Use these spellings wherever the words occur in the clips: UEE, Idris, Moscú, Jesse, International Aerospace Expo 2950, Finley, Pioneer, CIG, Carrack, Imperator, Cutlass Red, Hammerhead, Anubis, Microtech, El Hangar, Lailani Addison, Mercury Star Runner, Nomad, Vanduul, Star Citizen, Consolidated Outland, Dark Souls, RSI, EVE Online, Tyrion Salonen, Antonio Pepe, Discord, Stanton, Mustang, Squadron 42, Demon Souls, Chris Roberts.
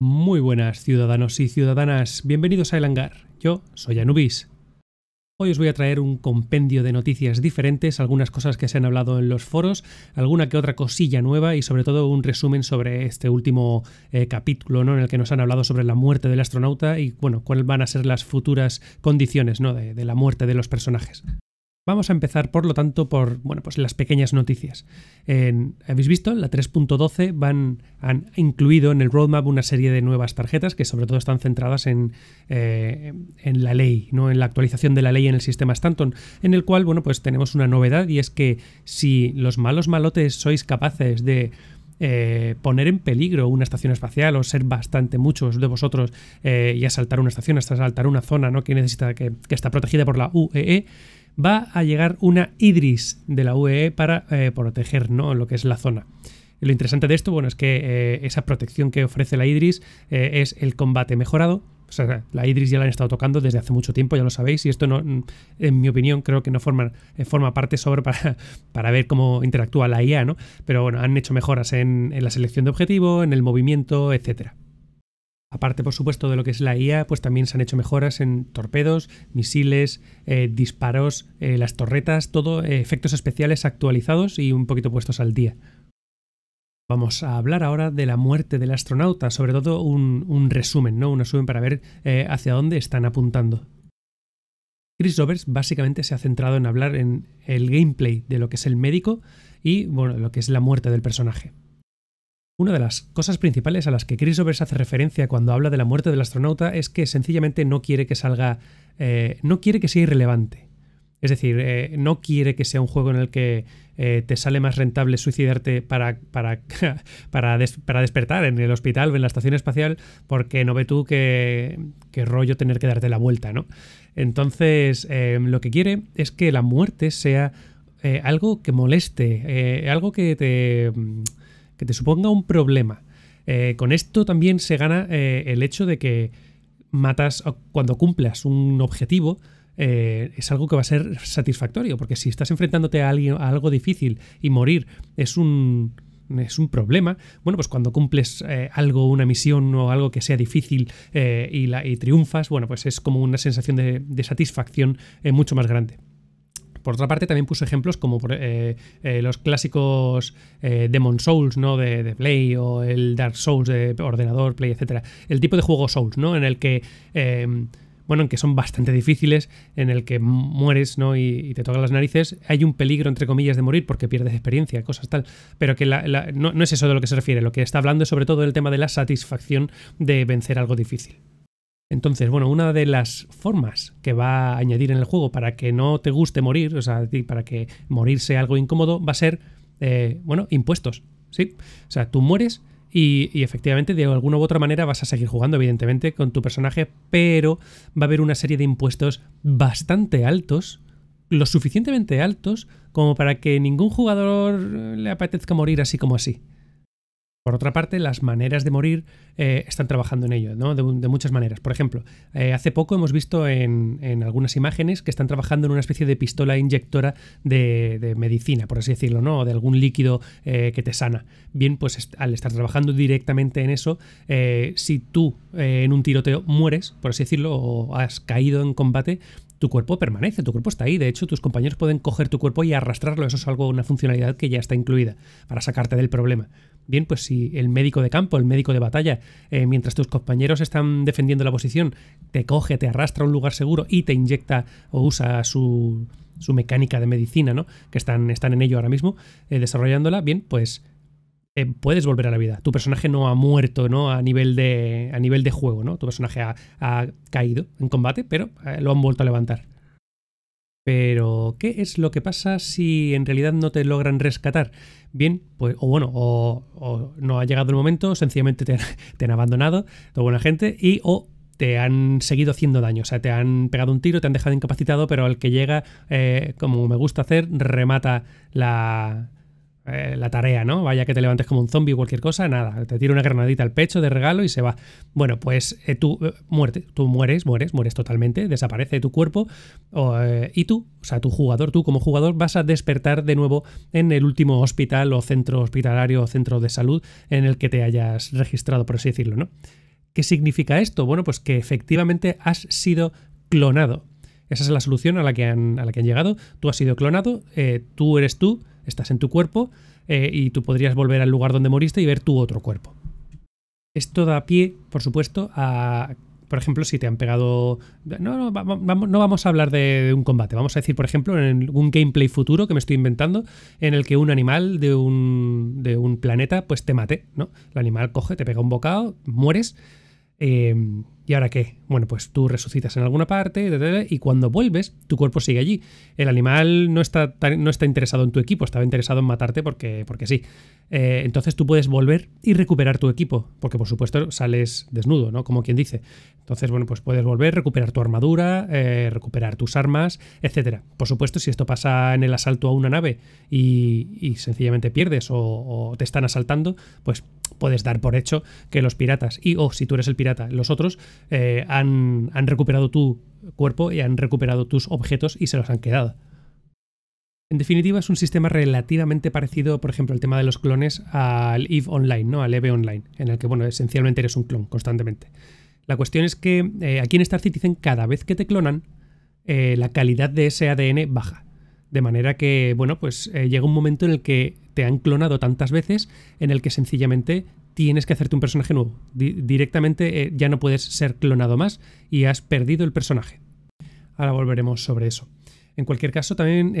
Muy buenas ciudadanos y ciudadanas, bienvenidos a El Hangar, yo soy Anubis. Hoy os voy a traer un compendio de noticias diferentes, algunas cosas que se han hablado en los foros, alguna que otra cosilla nueva y sobre todo un resumen sobre este último capítulo, ¿no?, en el que nos han hablado sobre la muerte del astronauta y bueno, cuáles van a ser las futuras condiciones, ¿no?, de la muerte de los personajes. Vamos a empezar, por lo tanto, por bueno, pues las pequeñas noticias. Habéis visto, la 3.12 han incluido en el roadmap una serie de nuevas tarjetas que sobre todo están centradas en la ley, ¿no?, en la actualización de la ley en el sistema Stanton, en el cual bueno, pues tenemos una novedad, y es que si los malos malotes sois capaces de poner en peligro una estación espacial, o ser bastante muchos de vosotros y asaltar una estación, hasta asaltar una zona, ¿no?, que necesita que está protegida por la UEE, va a llegar una Idris de la UEE para proteger, ¿no?, lo que es la zona. Lo interesante de esto, bueno, es que esa protección que ofrece la Idris es el combate mejorado. O sea, la Idris ya la han estado tocando desde hace mucho tiempo, ya lo sabéis, y esto, no, en mi opinión, creo que no forma parte sobre para ver cómo interactúa la IA, ¿no? Pero bueno, han hecho mejoras en la selección de objetivo, en el movimiento, etcétera. Aparte, por supuesto, de lo que es la IA, pues también se han hecho mejoras en torpedos, misiles, disparos, las torretas, todo, efectos especiales actualizados y un poquito puestos al día. Vamos a hablar ahora de la muerte del astronauta, sobre todo un resumen, ¿no?, un resumen para ver hacia dónde están apuntando. Chris Roberts básicamente se ha centrado en hablar en el gameplay de lo que es el médico y bueno, lo que es la muerte del personaje. Una de las cosas principales a las que Chris Roberts hace referencia cuando habla de la muerte del astronauta es que sencillamente no quiere que salga, no quiere que sea irrelevante. Es decir, no quiere que sea un juego en el que te sale más rentable suicidarte para despertar en el hospital o en la estación espacial, porque no ve tú qué rollo tener que darte la vuelta, ¿no? Entonces, lo que quiere es que la muerte sea algo que moleste, algo que te suponga un problema. Con esto también se gana el hecho de que matas cuando cumplas un objetivo. Es algo que va a ser satisfactorio, porque si estás enfrentándote a alguien, a algo difícil, y morir es un problema, bueno, pues cuando cumples algo, una misión o algo que sea difícil y triunfas, bueno, pues es como una sensación de satisfacción mucho más grande. Por otra parte, también puso ejemplos como los clásicos Demon Souls, ¿no?, de Play, o el Dark Souls de ordenador, Play, etcétera. El tipo de juego Souls, ¿no?, en el que bueno, en que son bastante difíciles, en el que mueres, ¿no?, y te tocan las narices. Hay un peligro, entre comillas, de morir porque pierdes experiencia, cosas tal, pero que no es eso de lo que se refiere. Lo que está hablando es sobre todo del tema de la satisfacción de vencer algo difícil. Entonces, bueno, una de las formas que va a añadir en el juego para que no te guste morir, o sea, para que morir sea algo incómodo, va a ser, bueno, impuestos, ¿sí? O sea, tú mueres y efectivamente de alguna u otra manera vas a seguir jugando, evidentemente, con tu personaje, pero va a haber una serie de impuestos bastante altos, lo suficientemente altos como para que ningún jugador le apetezca morir así como así. Por otra parte, las maneras de morir están trabajando en ello, ¿no?, de muchas maneras. Por ejemplo, hace poco hemos visto en algunas imágenes que están trabajando en una especie de pistola inyectora de medicina, por así decirlo, ¿no?, o de algún líquido que te sana. Bien, pues al estar trabajando directamente en eso, si tú en un tiroteo mueres, por así decirlo, o has caído en combate, tu cuerpo permanece, tu cuerpo está ahí. De hecho, tus compañeros pueden coger tu cuerpo y arrastrarlo. Eso es algo, una funcionalidad que ya está incluida para sacarte del problema. Bien, pues si el médico de campo, el médico de batalla, mientras tus compañeros están defendiendo la posición, te coge, te arrastra a un lugar seguro y te inyecta o usa su mecánica de medicina, ¿no?, que están en ello ahora mismo, desarrollándola, bien, pues puedes volver a la vida. Tu personaje no ha muerto, ¿no?, a nivel de juego, ¿no? Tu personaje ha caído en combate, pero lo han vuelto a levantar. Pero, ¿qué es lo que pasa si en realidad no te logran rescatar? Bien, pues, o bueno, o no ha llegado el momento, sencillamente te han abandonado, toda buena gente, y o te han seguido haciendo daño. O sea, te han pegado un tiro, te han dejado incapacitado, pero al que llega, como me gusta hacer, remata la la tarea, ¿no? Vaya que te levantes como un zombie o cualquier cosa, nada, te tira una granadita al pecho de regalo y se va. Bueno, pues tú mueres totalmente, desaparece tu cuerpo y tú, o sea, tú como jugador vas a despertar de nuevo en el último hospital o centro hospitalario o centro de salud en el que te hayas registrado, por así decirlo, ¿no? ¿Qué significa esto? Bueno, pues que efectivamente has sido clonado. Esa es la solución a la que han llegado. Tú has sido clonado, tú eres tú, estás en tu cuerpo y tú podrías volver al lugar donde moriste y ver tu otro cuerpo. Esto da pie, por supuesto, a... Por ejemplo, si te han pegado... No vamos a hablar de un combate. Vamos a decir, por ejemplo, en un gameplay futuro que me estoy inventando, en el que un animal de un planeta pues te mate, ¿no? El animal coge, te pega un bocado, mueres... ¿Y ahora qué? Bueno, pues tú resucitas en alguna parte y cuando vuelves, tu cuerpo sigue allí. El animal no está interesado en tu equipo, estaba interesado en matarte porque sí. Entonces tú puedes volver y recuperar tu equipo, porque por supuesto sales desnudo, ¿no? Como quien dice. Entonces, bueno, pues puedes volver, recuperar tu armadura, recuperar tus armas, etc. Por supuesto, si esto pasa en el asalto a una nave y sencillamente pierdes o te están asaltando, pues puedes dar por hecho que los piratas si tú eres el pirata, los otros... han recuperado tu cuerpo y han recuperado tus objetos y se los han quedado. En definitiva, es un sistema relativamente parecido, por ejemplo, el tema de los clones al EVE Online, ¿no? Al EVE Online, en el que, bueno, esencialmente eres un clon constantemente. La cuestión es que aquí en Star Citizen, cada vez que te clonan, la calidad de ese ADN baja. De manera que, bueno, pues llega un momento en el que te han clonado tantas veces en el que sencillamente... tienes que hacerte un personaje nuevo. Directamente ya no puedes ser clonado más y has perdido el personaje. Ahora volveremos sobre eso. En cualquier caso, también,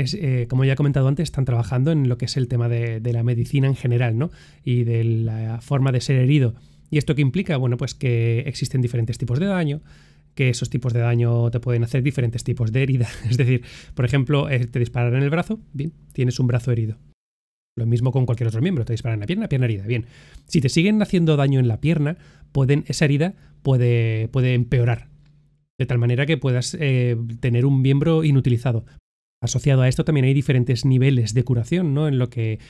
como ya he comentado antes, están trabajando en lo que es el tema de la medicina en general, ¿no? Y de la forma de ser herido. ¿Y esto qué implica? Bueno, pues que existen diferentes tipos de daño, que esos tipos de daño te pueden hacer diferentes tipos de herida. Es decir, por ejemplo, te disparan en el brazo, bien, tienes un brazo herido. Lo mismo con cualquier otro miembro, te disparan en la pierna herida, bien. Si te siguen haciendo daño en la pierna, esa herida puede empeorar, de tal manera que puedas tener un miembro inutilizado. Asociado a esto también hay diferentes niveles de curación, ¿no? En lo que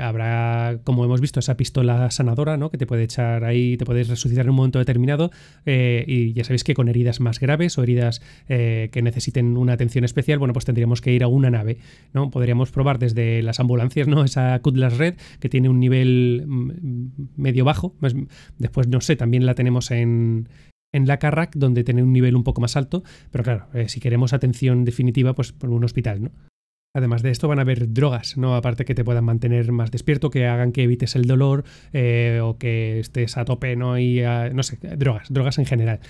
habrá, como hemos visto, esa pistola sanadora, ¿no? Que te puede echar ahí, te puedes resucitar en un momento determinado y ya sabéis que con heridas más graves o heridas que necesiten una atención especial, bueno, pues tendríamos que ir a una nave, ¿no? Podríamos probar desde las ambulancias, ¿no? Esa Cutlass Red que tiene un nivel medio bajo, después no sé, también la tenemos en la Carrack, donde tener un nivel un poco más alto, pero claro, si queremos atención definitiva, pues por un hospital, ¿no? Además de esto van a haber drogas, ¿no? Aparte que te puedan mantener más despierto, que hagan que evites el dolor o que estés a tope, ¿no? Y no sé, drogas en general.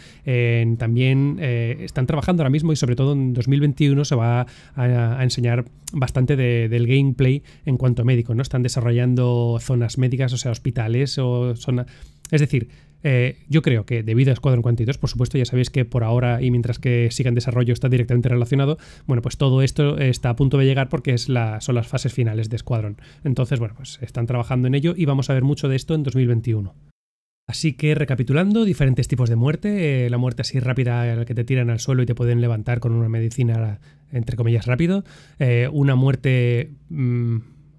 También están trabajando ahora mismo y sobre todo en 2021 se va a enseñar bastante del gameplay en cuanto a médico, ¿no? Están desarrollando zonas médicas, o sea, hospitales o zonas... Es decir, yo creo que debido a Squadron 42, por supuesto, ya sabéis que por ahora y mientras que siga en desarrollo está directamente relacionado, bueno, pues todo esto está a punto de llegar porque son las fases finales de Squadron. Entonces, bueno, pues están trabajando en ello y vamos a ver mucho de esto en 2021. Así que, recapitulando, diferentes tipos de muerte, la muerte así rápida en la que te tiran al suelo y te pueden levantar con una medicina, entre comillas, rápido, una muerte...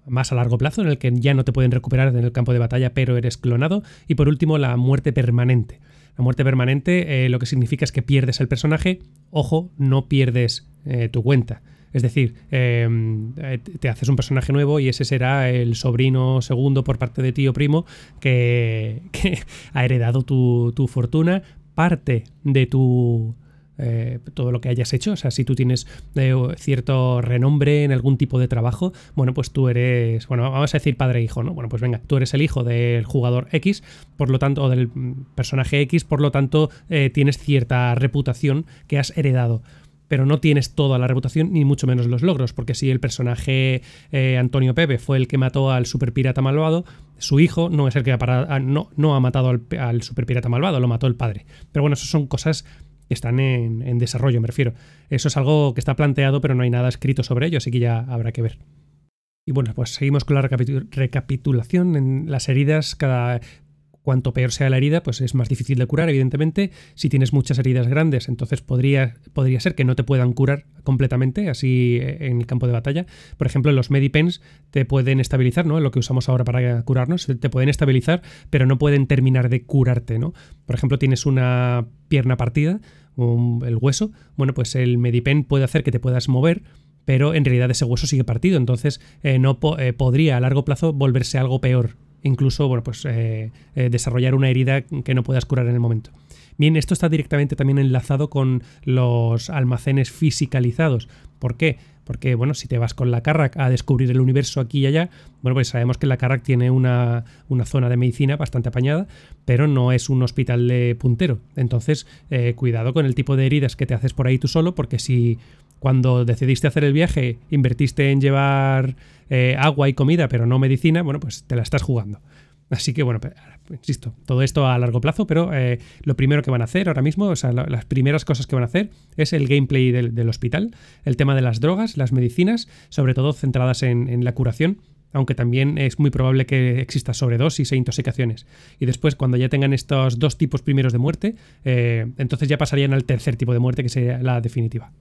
más a largo plazo, en el que ya no te pueden recuperar en el campo de batalla, pero eres clonado. Y por último, la muerte permanente. La muerte permanente lo que significa es que pierdes el personaje. Ojo, no pierdes tu cuenta. Es decir, te haces un personaje nuevo y ese será el sobrino segundo por parte de tío primo que ha heredado tu fortuna, parte de tu... todo lo que hayas hecho, o sea, si tú tienes cierto renombre en algún tipo de trabajo, bueno, pues tú eres, bueno, vamos a decir padre e hijo, ¿no? Bueno, pues venga, tú eres el hijo del jugador X, por lo tanto, o del personaje X, por lo tanto, tienes cierta reputación que has heredado, pero no tienes toda la reputación, ni mucho menos los logros, porque si el personaje Antonio Pepe fue el que mató al superpirata malvado, su hijo no es el que no ha matado al superpirata malvado, lo mató el padre. Pero bueno, eso son cosas... están en desarrollo, me refiero. Eso es algo que está planteado, pero no hay nada escrito sobre ello, así que ya habrá que ver. Y bueno, pues seguimos con la recapitulación en las heridas. Cada Cuanto peor sea la herida, pues es más difícil de curar, evidentemente. Si tienes muchas heridas grandes, entonces podría ser que no te puedan curar completamente, así en el campo de batalla. Por ejemplo, los medipens te pueden estabilizar, ¿no? Lo que usamos ahora para curarnos, te pueden estabilizar, pero no pueden terminar de curarte, ¿no? Por ejemplo, tienes una pierna partida, el hueso, bueno, pues el medipen puede hacer que te puedas mover, pero en realidad ese hueso sigue partido, entonces podría a largo plazo volverse algo peor. Incluso, bueno, pues desarrollar una herida que no puedas curar en el momento. Bien, esto está directamente también enlazado con los almacenes fisicalizados. ¿Por qué? Porque, bueno, si te vas con la Carrack a descubrir el universo aquí y allá, bueno, pues sabemos que la Carrack tiene una zona de medicina bastante apañada, pero no es un hospital de puntero. Entonces, cuidado con el tipo de heridas que te haces por ahí tú solo, porque si cuando decidiste hacer el viaje invertiste en llevar agua y comida, pero no medicina, bueno, pues te la estás jugando. Así que, bueno, pues, insisto, todo esto a largo plazo, pero lo primero que van a hacer ahora mismo, o sea, las primeras cosas que van a hacer es el gameplay del hospital, el tema de las drogas, las medicinas, sobre todo centradas en la curación, aunque también es muy probable que exista sobredosis e intoxicaciones. Y después, cuando ya tengan estos dos tipos primeros de muerte, entonces ya pasarían al tercer tipo de muerte, que sería la definitiva.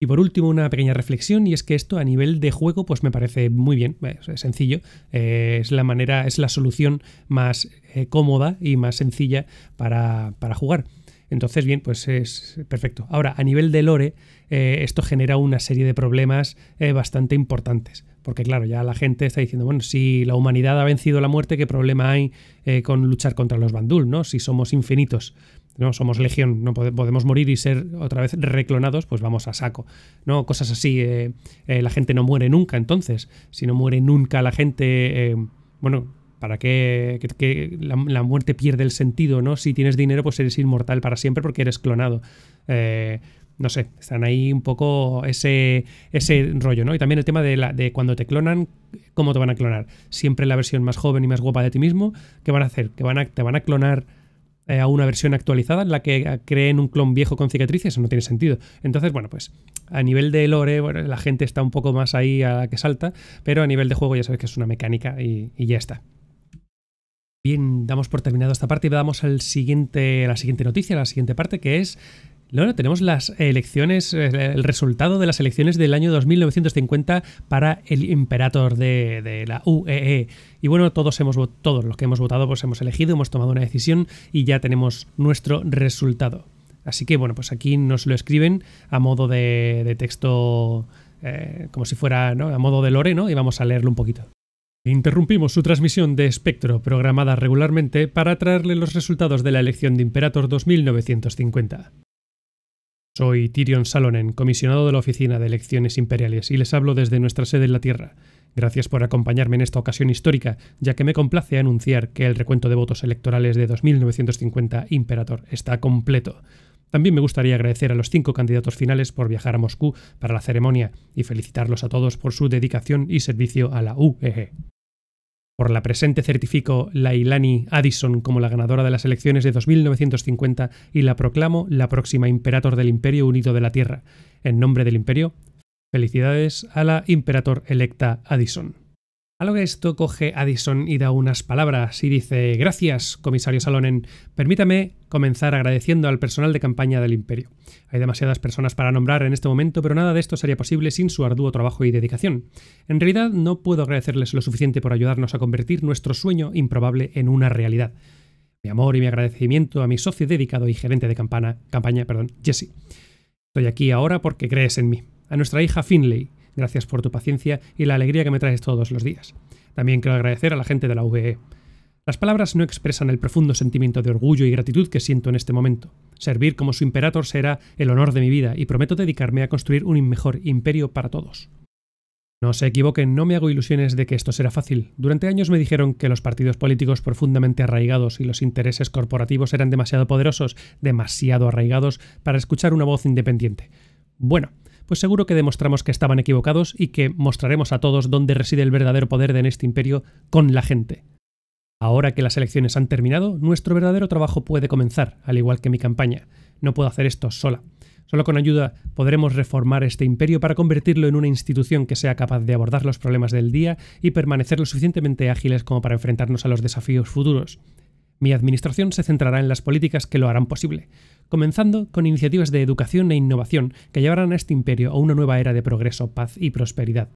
Y por último, una pequeña reflexión, y es que esto a nivel de juego pues me parece muy bien, es sencillo, es la solución más cómoda y más sencilla para jugar. Entonces, bien, pues es perfecto. Ahora, a nivel de lore, esto genera una serie de problemas bastante importantes. Porque claro, ya la gente está diciendo, bueno, si la humanidad ha vencido la muerte, ¿qué problema hay con luchar contra los Vanduul, ¿no? Si somos infinitos, ¿no? Somos legión, no podemos morir y ser otra vez reclonados, pues vamos a saco, ¿no? Cosas así, la gente no muere nunca, entonces, si no muere nunca la gente, bueno, ¿para qué? La muerte pierde el sentido, ¿no? Si tienes dinero, pues eres inmortal para siempre porque eres clonado. No sé, están ahí un poco ese rollo, ¿no? Y también el tema de cuando te clonan, ¿cómo te van a clonar? Siempre la versión más joven y más guapa de ti mismo, ¿qué van a hacer? ¿Te van a clonar a una versión actualizada en la que creen un clon viejo con cicatrices? Eso no tiene sentido. Entonces, bueno, pues a nivel de lore, bueno, la gente está un poco más ahí a la que salta, pero a nivel de juego ya sabes que es una mecánica y ya está. Bien, damos por terminado esta parte y damos a la siguiente noticia, a la siguiente parte, que es... Bueno, tenemos las elecciones, el resultado de las elecciones del año 2950 para el Imperator de la UEE. Y bueno, todos los que hemos votado, pues hemos elegido, hemos tomado una decisión y ya tenemos nuestro resultado. Así que bueno, pues aquí nos lo escriben a modo de texto, como si fuera, ¿no?, a modo de lore, ¿no? Y vamos a leerlo un poquito. Interrumpimos su transmisión de espectro programada regularmente para traerle los resultados de la elección de Imperator 2950. Soy Tyrion Salonen, comisionado de la Oficina de Elecciones Imperiales, y les hablo desde nuestra sede en la Tierra. Gracias por acompañarme en esta ocasión histórica, ya que me complace anunciar que el recuento de votos electorales de 2950 Imperator está completo. También me gustaría agradecer a los 5 candidatos finales por viajar a Moscú para la ceremonia y felicitarlos a todos por su dedicación y servicio a la UEE. Por la presente certifico Lailani Addison como la ganadora de las elecciones de 2950 y la proclamo la próxima Imperator del Imperio Unido de la Tierra. En nombre del Imperio, felicidades a la Imperator electa Addison. A lo que esto coge Addison y da unas palabras y dice: gracias, comisario Salonen. Permítame comenzar agradeciendo al personal de campaña del Imperio. Hay demasiadas personas para nombrar en este momento, pero nada de esto sería posible sin su arduo trabajo y dedicación. En realidad, no puedo agradecerles lo suficiente por ayudarnos a convertir nuestro sueño improbable en una realidad. Mi amor y mi agradecimiento a mi socio dedicado y gerente de campaña, Jesse. Estoy aquí ahora porque crees en mí. A nuestra hija Finley, gracias por tu paciencia y la alegría que me traes todos los días. También quiero agradecer a la gente de la UEE. Las palabras no expresan el profundo sentimiento de orgullo y gratitud que siento en este momento. Servir como su imperator será el honor de mi vida y prometo dedicarme a construir un mejor imperio para todos. No se equivoquen, no me hago ilusiones de que esto será fácil. Durante años me dijeron que los partidos políticos profundamente arraigados y los intereses corporativos eran demasiado poderosos, demasiado arraigados para escuchar una voz independiente. Bueno, pues seguro que demostramos que estaban equivocados y que mostraremos a todos dónde reside el verdadero poder de este imperio con la gente. Ahora que las elecciones han terminado, nuestro verdadero trabajo puede comenzar, al igual que mi campaña. No puedo hacer esto sola. Solo con ayuda podremos reformar este imperio para convertirlo en una institución que sea capaz de abordar los problemas del día y permanecer lo suficientemente ágiles como para enfrentarnos a los desafíos futuros. Mi administración se centrará en las políticas que lo harán posible, comenzando con iniciativas de educación e innovación que llevarán a este imperio a una nueva era de progreso, paz y prosperidad.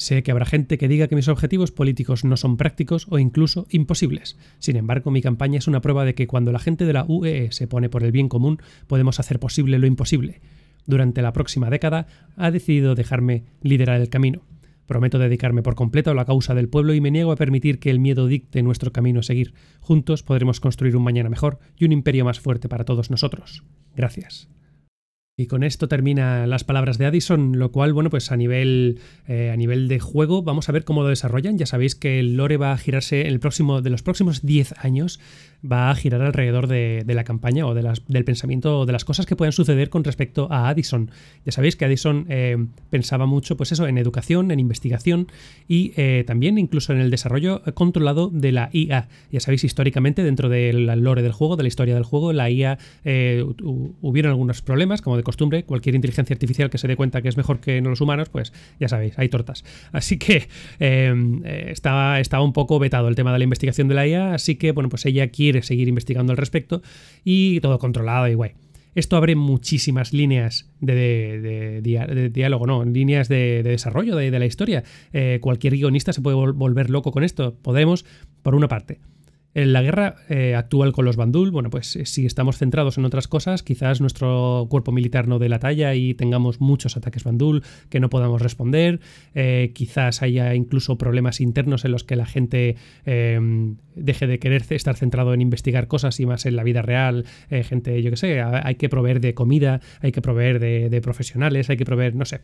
Sé que habrá gente que diga que mis objetivos políticos no son prácticos o incluso imposibles. Sin embargo, mi campaña es una prueba de que cuando la gente de la UEE se pone por el bien común, podemos hacer posible lo imposible. Durante la próxima década, ha decidido dejarme liderar el camino. Prometo dedicarme por completo a la causa del pueblo y me niego a permitir que el miedo dicte nuestro camino a seguir. Juntos podremos construir un mañana mejor y un imperio más fuerte para todos nosotros. Gracias. Y con esto termina las palabras de Addison, lo cual, bueno, pues a nivel de juego vamos a ver cómo lo desarrollan. Ya sabéis que el lore va a girarse de los próximos 10 años, va a girar alrededor de la campaña o del pensamiento o de las cosas que puedan suceder con respecto a Addison. Ya sabéis que Addison pensaba mucho, pues eso, en educación, en investigación y también incluso en el desarrollo controlado de la IA. Ya sabéis, históricamente, dentro del lore del juego, de la historia del juego, la IA hubieron algunos problemas, como de costumbre, cualquier inteligencia artificial que se dé cuenta que es mejor que los humanos, pues ya sabéis, hay tortas. Así que estaba un poco vetado el tema de la investigación de la IA, así que bueno, pues ella quiere seguir investigando al respecto y todo controlado y guay. Esto abre muchísimas líneas de diálogo, no, líneas de desarrollo de la historia. Cualquier guionista se puede volver loco con esto. Podemos, por una parte, en la guerra actual con los Vanduul, bueno, pues si estamos centrados en otras cosas, quizás nuestro cuerpo militar no dé la talla y tengamos muchos ataques Vanduul que no podamos responder, quizás haya incluso problemas internos en los que la gente deje de querer estar centrado en investigar cosas y más en la vida real, gente, yo qué sé, hay que proveer de comida, hay que proveer de profesionales, hay que proveer, no sé.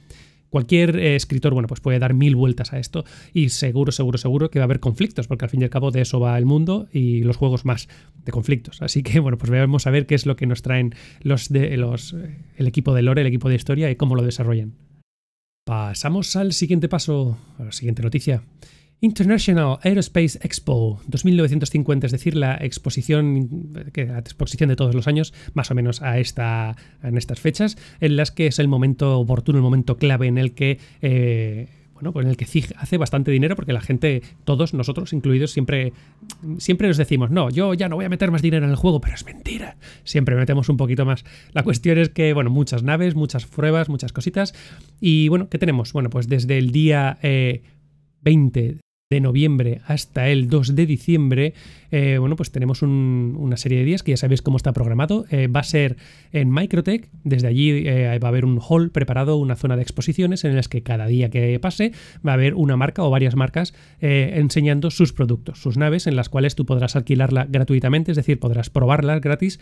Cualquier escritor, bueno, pues puede dar mil vueltas a esto y seguro que va a haber conflictos, porque al fin y al cabo de eso va el mundo y los juegos más de conflictos. Así que, bueno, pues vamos a ver qué es lo que nos traen el equipo de lore, el equipo de historia y cómo lo desarrollan. Pasamos al siguiente paso, a la siguiente noticia. International Aerospace Expo 2950, es decir, la exposición de todos los años, más o menos en estas fechas, en las que es el momento oportuno, el momento clave en el que CIG hace bastante dinero, porque la gente, todos nosotros incluidos, siempre nos decimos, no, yo ya no voy a meter más dinero en el juego, pero es mentira. Siempre metemos un poquito más. La cuestión es que, bueno, muchas naves, muchas pruebas, muchas cositas. Y bueno, ¿qué tenemos? Bueno, pues desde el día 20 de noviembre hasta el 2 de diciembre, bueno, pues tenemos una serie de días que ya sabéis cómo está programado. Va a ser en Microtech, desde allí va a haber un hall preparado, una zona de exposiciones en las que cada día que pase va a haber una marca o varias marcas enseñando sus productos, sus naves, en las cuales tú podrás alquilarla gratuitamente, es decir, podrás probarlas gratis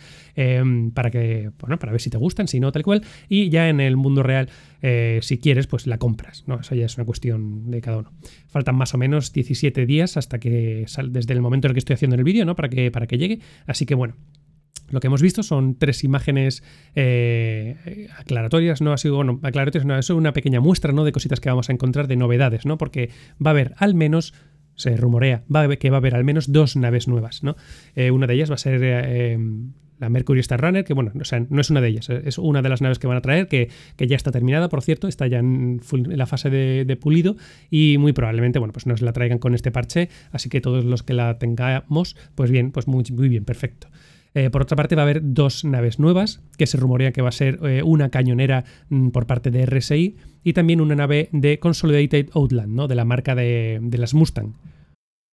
para ver si te gustan, si no, tal cual, y ya en el mundo real, si quieres, pues la compras, ¿no? Eso ya es una cuestión de cada uno. Faltan más o menos 17 días hasta que desde el momento en el que estoy haciendo el vídeo, ¿no? Para que llegue. Así que bueno, lo que hemos visto son 3 imágenes aclaratorias, ¿no? Es una pequeña muestra, ¿no? De cositas que vamos a encontrar, de novedades, ¿no? Porque va a haber al menos, se rumorea, va a haber al menos 2 naves nuevas, ¿no? Una de ellas va a ser la Mercury Star Runner, que bueno, o sea, no es una de ellas, es una de las naves que van a traer, que ya está terminada, por cierto, está ya en la fase de pulido y muy probablemente, bueno, pues nos la traigan con este parche, así que todos los que la tengamos, pues bien, pues muy bien, perfecto. Por otra parte, va a haber 2 naves nuevas, que se rumorea que va a ser una cañonera por parte de RSI y también una nave de Consolidated Outland, ¿no? De la marca de las Mustang.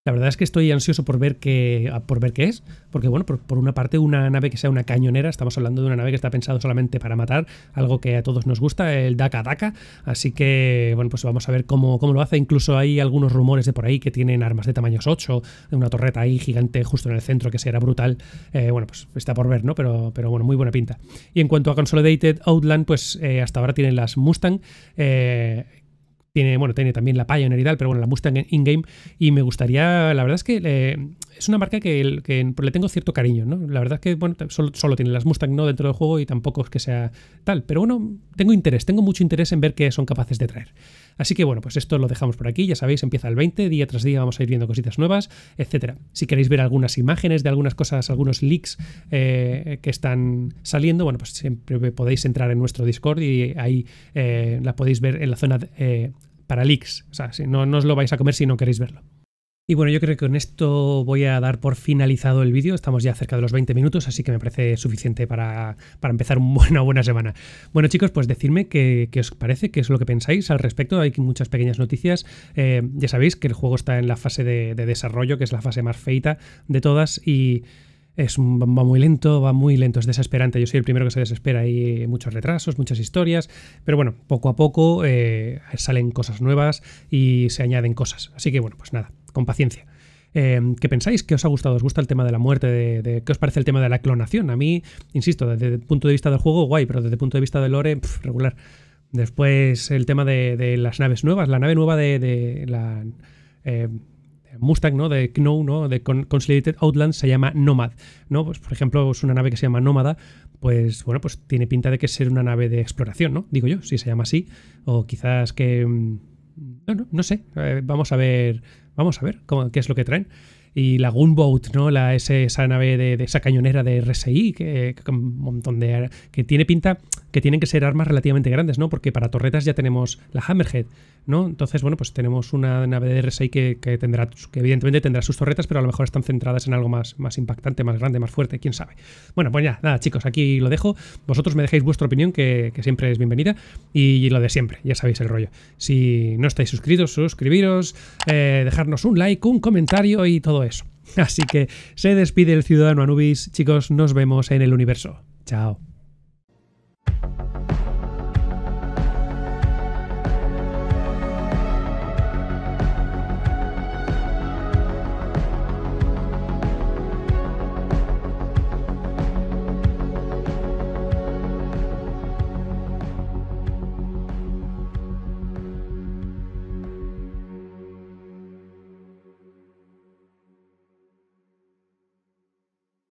La verdad es que estoy ansioso por ver qué es, porque bueno, por una parte una nave que sea una cañonera, estamos hablando de una nave que está pensada solamente para matar, algo que a todos nos gusta, el daka-daka, así que bueno, pues vamos a ver cómo lo hace. Incluso hay algunos rumores de por ahí que tienen armas de tamaños 8, una torreta ahí gigante justo en el centro que será brutal. Bueno, pues está por ver, ¿no? Pero bueno, muy buena pinta. Y en cuanto a Consolidated Outland, pues hasta ahora tienen las Mustang, tiene también la Pioneer y tal, pero bueno, la Mustang in-game, y me gustaría, la verdad es que es una marca que le tengo cierto cariño, ¿no? La verdad es que, bueno, solo tiene las Mustang, ¿no? Dentro del juego y tampoco es que sea tal, pero bueno, tengo mucho interés en ver qué son capaces de traer. Así que bueno, pues esto lo dejamos por aquí, ya sabéis, empieza el 20, día tras día vamos a ir viendo cositas nuevas, etcétera. Si queréis ver algunas imágenes de algunas cosas, algunos leaks que están saliendo, bueno, pues siempre podéis entrar en nuestro Discord y ahí la podéis ver en la zona para leaks, o sea, no os lo vais a comer si no queréis verlo. Y bueno, yo creo que con esto voy a dar por finalizado el vídeo. Estamos ya cerca de los 20 minutos, así que me parece suficiente para empezar una buena semana. Bueno, chicos, pues decidme qué os parece, qué es lo que pensáis al respecto. Hay muchas pequeñas noticias. Ya sabéis que el juego está en la fase de desarrollo, que es la fase más feita de todas, y va muy lento, es desesperante. Yo soy el primero que se desespera, hay muchos retrasos, muchas historias, pero bueno, poco a poco salen cosas nuevas y se añaden cosas, así que bueno, pues nada, con paciencia. ¿Qué pensáis? ¿Qué os ha gustado? ¿Os gusta el tema de la muerte? ¿Qué os parece el tema de la clonación? A mí, insisto, desde el punto de vista del juego, guay, pero desde el punto de vista del lore, regular. Después el tema de las naves nuevas, la nave nueva de la Mustang, ¿no? De Gnou, ¿no? De Consolidated Outland, se llama Nomad, ¿no? Pues, por ejemplo, es una nave que se llama Nómada, pues bueno, pues tiene pinta de que es una nave de exploración, ¿no? Digo yo, si se llama así, o quizás que... No sé, vamos a ver qué es lo que traen. Y la Gunboat, ¿no? Esa nave de esa cañonera de RSI, que un montón de... que tiene pinta que tienen que ser armas relativamente grandes, ¿no? Porque para torretas ya tenemos la Hammerhead, ¿no? Entonces, bueno, pues tenemos una nave de RSI que evidentemente tendrá sus torretas, pero a lo mejor están centradas en algo más impactante, más grande, más fuerte, quién sabe. Bueno, pues ya, nada, chicos, aquí lo dejo. Vosotros me dejéis vuestra opinión, que siempre es bienvenida, y lo de siempre, ya sabéis el rollo. Si no estáis suscritos, suscribiros, dejarnos un like, un comentario y todo eso. Así que se despide el ciudadano Anubis. Chicos, nos vemos en el universo. Chao.